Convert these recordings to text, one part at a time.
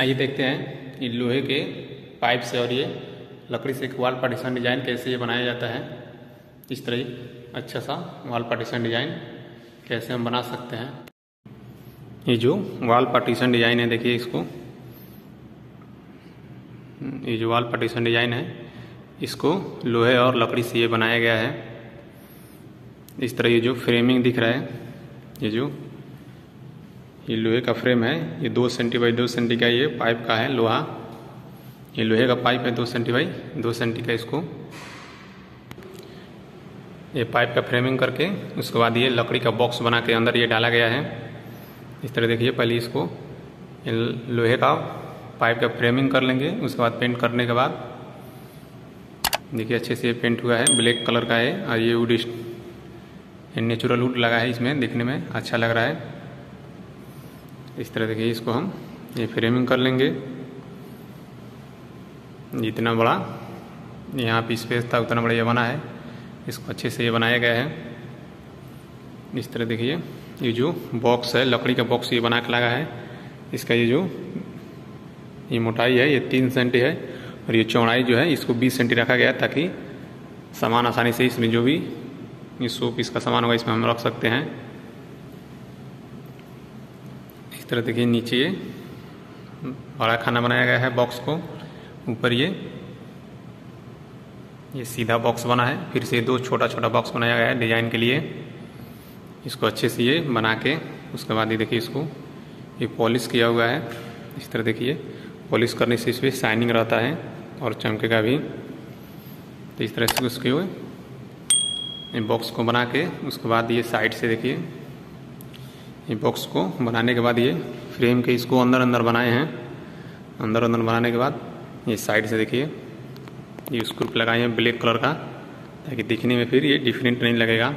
आइए देखते हैं ये लोहे के पाइप से और ये लकड़ी से एक वॉल पार्टीशन डिज़ाइन कैसे ये बनाया जाता है। इस तरह एक अच्छा सा वॉल पार्टीशन डिज़ाइन कैसे हम बना सकते हैं। ये जो वॉल पार्टीशन डिज़ाइन है, देखिए इसको, ये जो वॉल पार्टीशन डिज़ाइन है इसको लोहे और लकड़ी से ये बनाया गया है। इस तरह ये जो फ्रेमिंग दिख रहा है, ये जो ये लोहे का फ्रेम है, ये 2 सेंटी बाई 2 सेंटी का ये पाइप का है लोहा, ये लोहे का पाइप है 2 सेंटी बाई 2 सेंटी का। इसको ये पाइप का फ्रेमिंग करके उसके बाद ये लकड़ी का बॉक्स बना के अंदर ये डाला गया है। इस तरह देखिए पहले इसको लोहे का पाइप का फ्रेमिंग कर लेंगे, उसके बाद पेंट करने के बाद देखिए अच्छे से ये पेंट हुआ है, ब्लैक कलर का है और ये वुड नेचुरल वुड लगा है, इसमें देखने में अच्छा लग रहा है। इस तरह देखिए इसको हम ये फ्रेमिंग कर लेंगे, जितना बड़ा यहाँ पे स्पेस था उतना बड़ा ये बना है, इसको अच्छे से ये बनाया गया है। इस तरह देखिए ये जो बॉक्स है, लकड़ी का बॉक्स ये बना के लगा है, इसका ये जो ये मोटाई है ये 3 सेंटी है और ये चौड़ाई जो है इसको 20 सेंटी रखा गया है, ताकि सामान आसानी से इसमें जो भी ये शो पीस का सामान होगा इसमें हम रख सकते हैं। इस तरह देखिए नीचे ये बड़ा खाना बनाया गया है बॉक्स को, ऊपर ये सीधा बॉक्स बना है, फिर से 2 छोटा छोटा बॉक्स बनाया गया है डिजाइन के लिए। इसको अच्छे से ये बना के उसके बाद ये देखिए इसको ये पॉलिश किया हुआ है। इस तरह देखिए पॉलिश करने से इसमें शाइनिंग रहता है और चमकेगा भी। तो इस तरह से उसके हुए बॉक्स को बना के उसके बाद ये साइड से देखिए ये बॉक्स को बनाने के बाद ये फ्रेम के इसको अंदर अंदर बनाए हैं, अंदर अंदर बनाने के बाद ये साइड से देखिए ये स्क्रूप लगाए हैं ब्लैक कलर का, ताकि दिखने में फिर ये डिफरेंट नहीं लगेगा।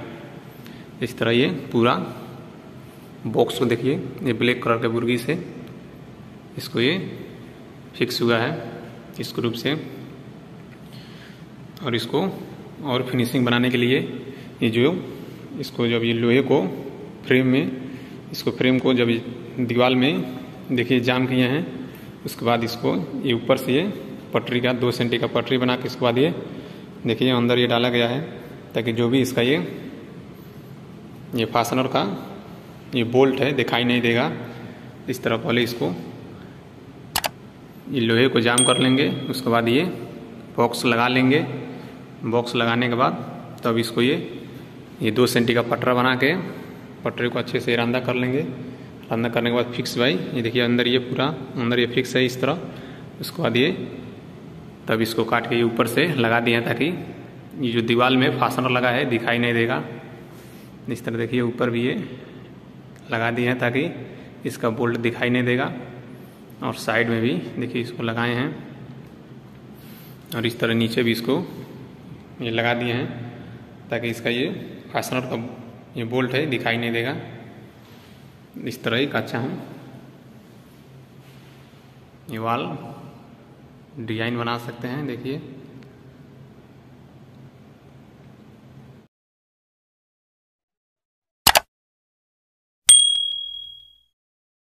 इस तरह ये पूरा बॉक्स को देखिए ये ब्लैक कलर के बुर्गी से इसको ये फिक्स हुआ है स्क्रूप से। और इसको और फिनिशिंग बनाने के लिए ये जो इसको जब ये लोहे को फ्रेम में इसको फ्रेम को जब दीवार में देखिए जाम किए हैं, उसके बाद इसको ये ऊपर से ये पटरी का 2 सेंटी का पटरी बना के इसके बाद ये देखिए अंदर ये डाला गया है, ताकि जो भी इसका ये फास्टनर का ये बोल्ट है दिखाई नहीं देगा। इस तरह पहले इसको ये लोहे को जाम कर लेंगे, उसके बाद ये बॉक्स लगा लेंगे, बॉक्स लगाने के बाद तब इसको ये 2 सेंटी का पटरा बना के पटरी को अच्छे से रंधा कर लेंगे। रंधा करने के बाद फिक्स भाई ये देखिए अंदर ये पूरा अंदर ये फिक्स है इस तरह। उसके बाद ये तब इसको काट के ये ऊपर से लगा दिए, ताकि ये जो दीवार में फास्टनर लगा है दिखाई नहीं देगा। इस तरह देखिए ऊपर भी ये लगा दिए हैं, ताकि इसका बोल्ट दिखाई नहीं देगा। और साइड में भी देखिए इसको लगाए हैं और इस तरह नीचे भी इसको ये लगा दिए हैं, ताकि इसका ये फास्टनर का ये बोल्ट है दिखाई नहीं देगा। इस तरह एक अच्छा हम ये वाल डिजाइन बना सकते हैं। देखिए